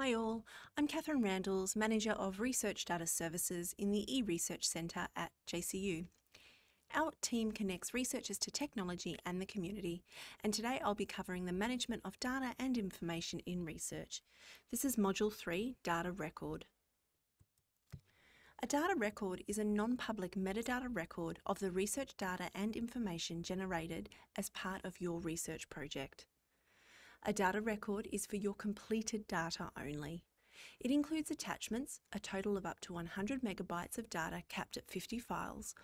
Hi all, I'm Catherine Randalls, Manager of Research Data Services in the eResearch Centre at JCU. Our team connects researchers to technology and the community, and today I'll be covering the management of data and information in research. This is Module 3, Data Record. A data record is a non-public metadata record of the research data and information generated as part of your research project. A data record is for your completed data only. It includes attachments, a total of up to 100 megabytes of data capped at 50 files,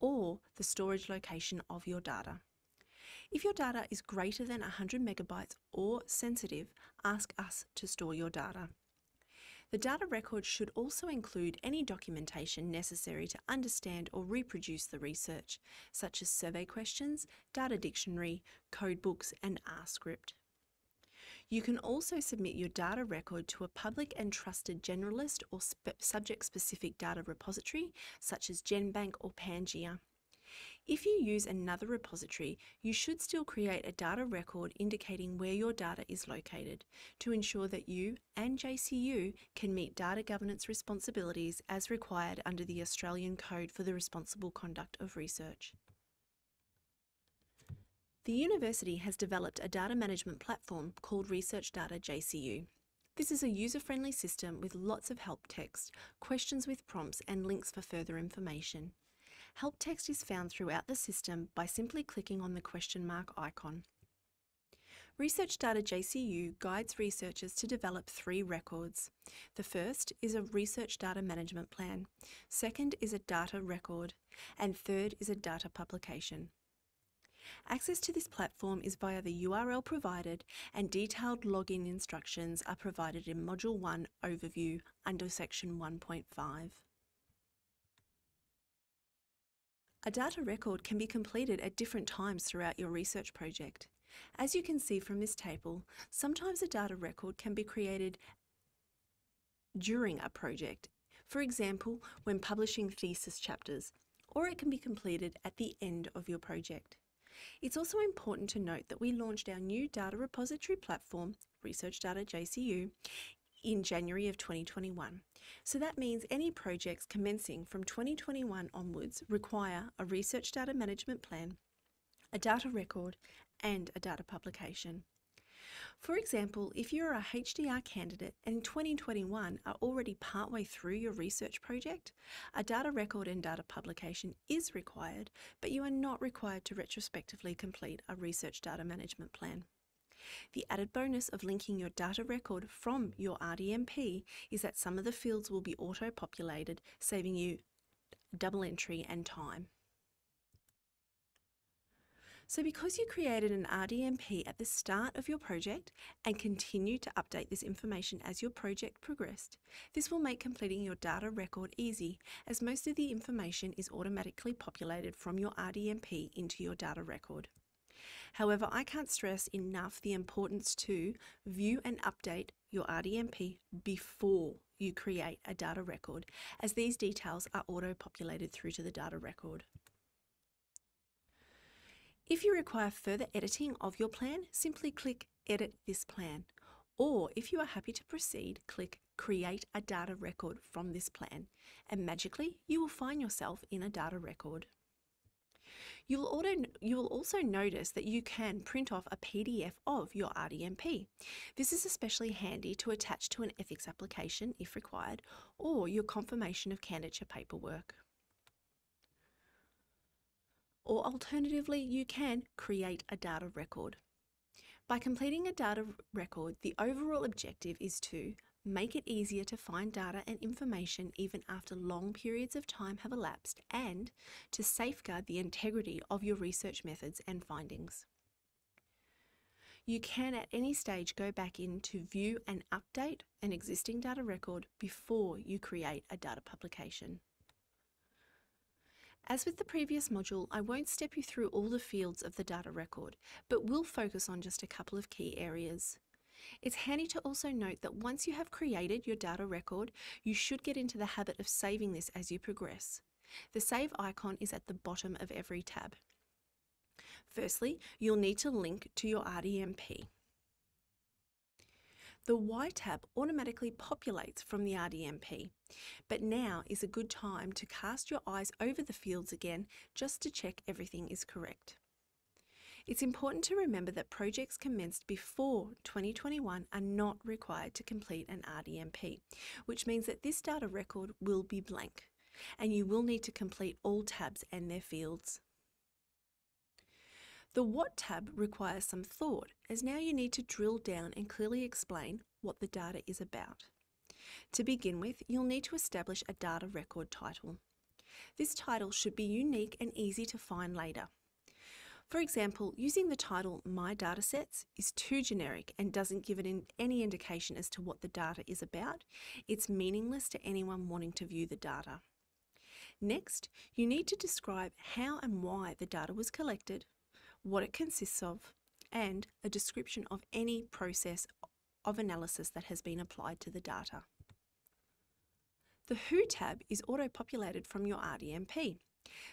or the storage location of your data. If your data is greater than 100 megabytes or sensitive, ask us to store your data. The data record should also include any documentation necessary to understand or reproduce the research, such as survey questions, data dictionary, code books, and R script. You can also submit your data record to a public and trusted generalist or subject-specific data repository, such as GenBank or Pangaea. If you use another repository, you should still create a data record indicating where your data is located to ensure that you and JCU can meet data governance responsibilities as required under the Australian Code for the Responsible Conduct of Research. The university has developed a data management platform called Research Data JCU. This is a user-friendly system with lots of help text, questions with prompts, and links for further information. Help text is found throughout the system by simply clicking on the question mark icon. Research Data JCU guides researchers to develop three records. The first is a research data management plan, second is a data record, and third is a data publication. Access to this platform is via the URL provided, and detailed login instructions are provided in Module 1 Overview under Section 1.5. A data record can be completed at different times throughout your research project. As you can see from this table, sometimes a data record can be created during a project, for example, when publishing thesis chapters, or it can be completed at the end of your project. It's also important to note that we launched our new data repository platform, Research Data JCU, in January of 2021. So that means any projects commencing from 2021 onwards require a research data management plan, a data record, and a data publication. For example, if you're a HDR candidate and in 2021 are already partway through your research project, a data record and data publication is required, but you are not required to retrospectively complete a research data management plan. The added bonus of linking your data record from your RDMP is that some of the fields will be auto-populated, saving you double entry and time. So because you created an RDMP at the start of your project and continue to update this information as your project progressed, this will make completing your data record easy, as most of the information is automatically populated from your RDMP into your data record. However, I can't stress enough the importance to view and update your RDMP before you create a data record, as these details are auto-populated through to the data record. If you require further editing of your plan, simply click Edit this plan, or if you are happy to proceed, click Create a data record from this plan, and magically you will find yourself in a data record. You will also notice that you can print off a PDF of your RDMP. This is especially handy to attach to an ethics application if required, or your confirmation of candidature paperwork. Or alternatively, you can create a data record. By completing a data record, the overall objective is to make it easier to find data and information even after long periods of time have elapsed, and to safeguard the integrity of your research methods and findings. You can at any stage go back in to view and update an existing data record before you create a data publication. As with the previous module, I won't step you through all the fields of the data record, but will focus on just a couple of key areas. It's handy to also note that once you have created your data record, you should get into the habit of saving this as you progress. The save icon is at the bottom of every tab. Firstly, you'll need to link to your RDMP. the Y tab automatically populates from the RDMP, but now is a good time to cast your eyes over the fields again just to check everything is correct. It's important to remember that projects commenced before 2021 are not required to complete an RDMP, which means that this data record will be blank, and you will need to complete all tabs and their fields. The What tab requires some thought, as now you need to drill down and clearly explain what the data is about. To begin with, you'll need to establish a data record title. This title should be unique and easy to find later. For example, using the title My Datasets is too generic and doesn't give it any indication as to what the data is about. It's meaningless to anyone wanting to view the data. Next, you need to describe how and why the data was collected, what it consists of, and a description of any process of analysis that has been applied to the data. The Who tab is auto-populated from your RDMP.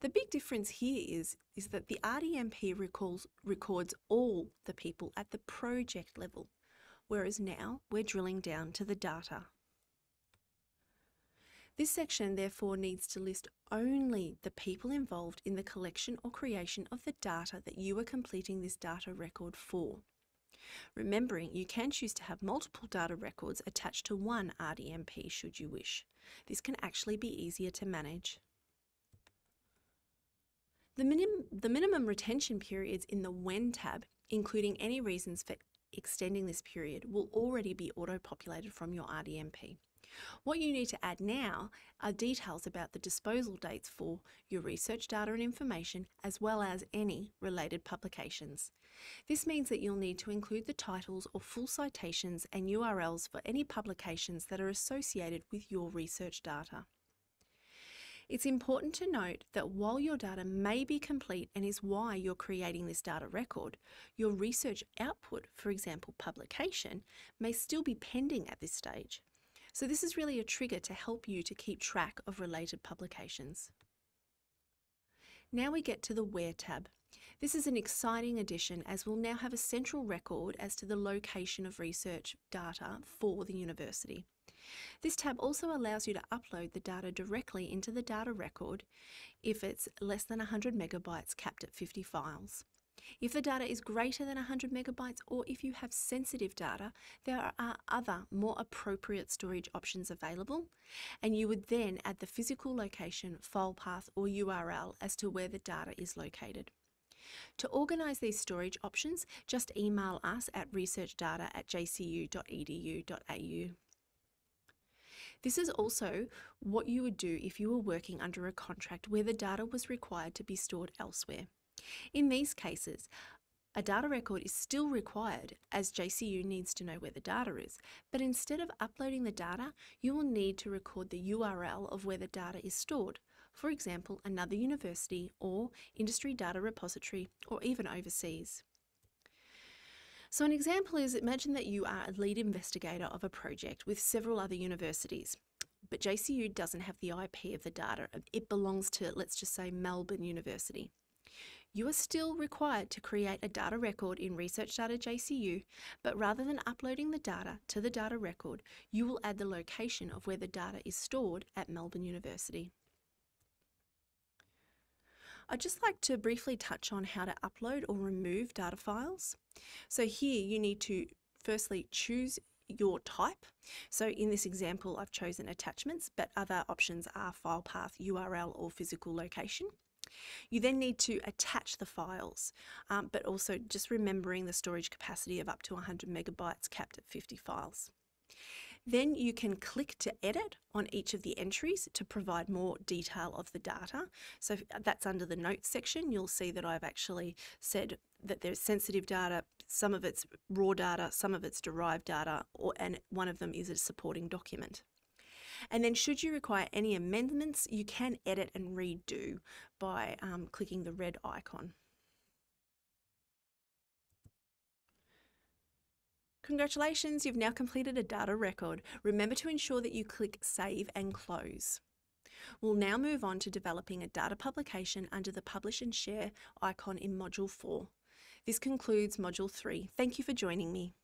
The big difference here is that the RDMP records all the people at the project level, whereas now we're drilling down to the data. This section therefore needs to list only the people involved in the collection or creation of the data that you are completing this data record for. Remembering, you can choose to have multiple data records attached to one RDMP should you wish. This can actually be easier to manage. The minimum retention periods in the When tab, including any reasons for extending this period, will already be auto-populated from your RDMP. What you need to add now are details about the disposal dates for your research data and information, as well as any related publications. This means that you'll need to include the titles or full citations and URLs for any publications that are associated with your research data. It's important to note that while your data may be complete and is why you're creating this data record, your research output, for example publication, may still be pending at this stage. So this is really a trigger to help you to keep track of related publications. Now we get to the Where tab. This is an exciting addition, as we'll now have a central record as to the location of research data for the university. This tab also allows you to upload the data directly into the data record if it's less than 100 megabytes capped at 50 files. If the data is greater than 100 megabytes, or if you have sensitive data, there are other more appropriate storage options available, and you would then add the physical location, file path or URL as to where the data is located. To organise these storage options, just email us at researchdata@jcu.edu.au. This is also what you would do if you were working under a contract where the data was required to be stored elsewhere. In these cases, a data record is still required, as JCU needs to know where the data is, but instead of uploading the data, you will need to record the URL of where the data is stored, for example, another university or industry data repository, or even overseas. So an example is, imagine that you are a lead investigator of a project with several other universities, but JCU doesn't have the IP of the data. It belongs to, let's just say, Melbourne University. You are still required to create a data record in Research Data JCU, but rather than uploading the data to the data record, you will add the location of where the data is stored at Melbourne University. I'd just like to briefly touch on how to upload or remove data files. So here you need to firstly choose your type. So in this example, I've chosen attachments, but other options are file path, URL or physical location. You then need to attach the files, but also just remembering the storage capacity of up to 100 megabytes capped at 50 files. Then you can click to edit on each of the entries to provide more detail of the data. So that's under the notes section. You'll see that I've actually said that there's sensitive data, some of it's raw data, some of it's derived data, and one of them is a supporting document. And then should you require any amendments, you can edit and redo by clicking the red icon. Congratulations, you've now completed a data record. Remember to ensure that you click Save and Close. We'll now move on to developing a data publication under the Publish and Share icon in Module 4. This concludes Module 3. Thank you for joining me.